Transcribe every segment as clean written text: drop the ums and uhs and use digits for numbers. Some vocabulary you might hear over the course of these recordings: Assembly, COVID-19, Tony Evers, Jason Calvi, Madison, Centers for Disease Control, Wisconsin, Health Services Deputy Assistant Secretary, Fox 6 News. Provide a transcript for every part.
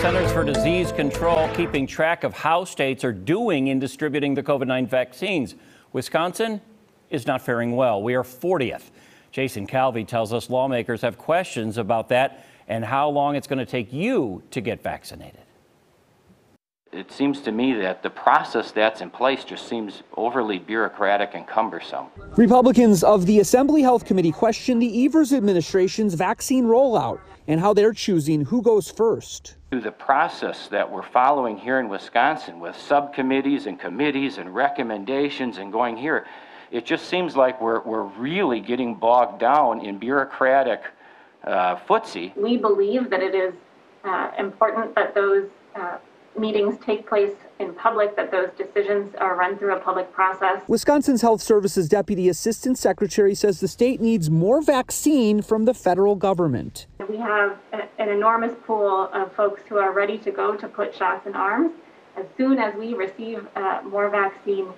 Centers for Disease Control keeping track of how states are doing in distributing the COVID-19 vaccines. Wisconsin is not faring well. We are 40th. Jason Calvi tells us lawmakers have questions about that and how long it's going to take you to get vaccinated. It seems to me that the process that's in place just seems overly bureaucratic and cumbersome. Republicans of the Assembly Health Committee question the Evers administration's vaccine rollout and how they're choosing who goes first. The process that we're following here in Wisconsin with subcommittees and committees and recommendations and going here, it just seems like we're really getting bogged down in bureaucratic footsie. We believe that it is important that those meetings take place in public, that those decisions are run through a public process. Wisconsin's Health Services Deputy Assistant Secretary says the state needs more vaccine from the federal government. We have an enormous pool of folks who are ready to go to put shots in arms as soon as we receive more vaccine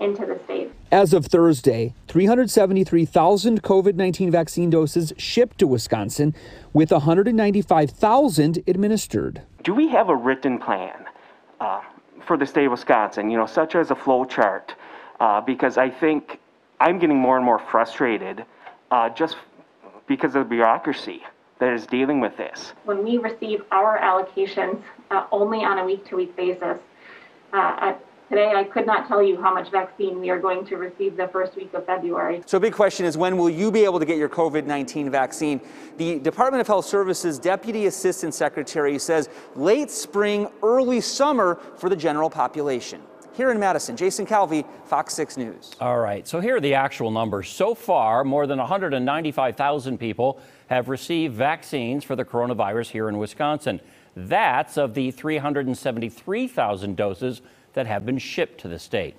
into the state. As of Thursday, 373,000 COVID-19 vaccine doses shipped to Wisconsin, with 195,000 administered. Do we have a written plan for the state of Wisconsin, such as a flow chart? Because I think I'm getting more and more frustrated just because of the bureaucracy that is dealing with this. When we receive our allocations only on a week-to-week basis, today, I could not tell you how much vaccine we are going to receive the first week of February. So a big question is, when will you be able to get your COVID-19 vaccine? The Department of Health Services Deputy Assistant Secretary says late spring, early summer for the general population. Here in Madison, Jason Calvi, Fox 6 News. All right, so here are the actual numbers. So far, more than 195,000 people have received vaccines for the coronavirus here in Wisconsin. That's of the 373,000 doses that have been shipped to the state.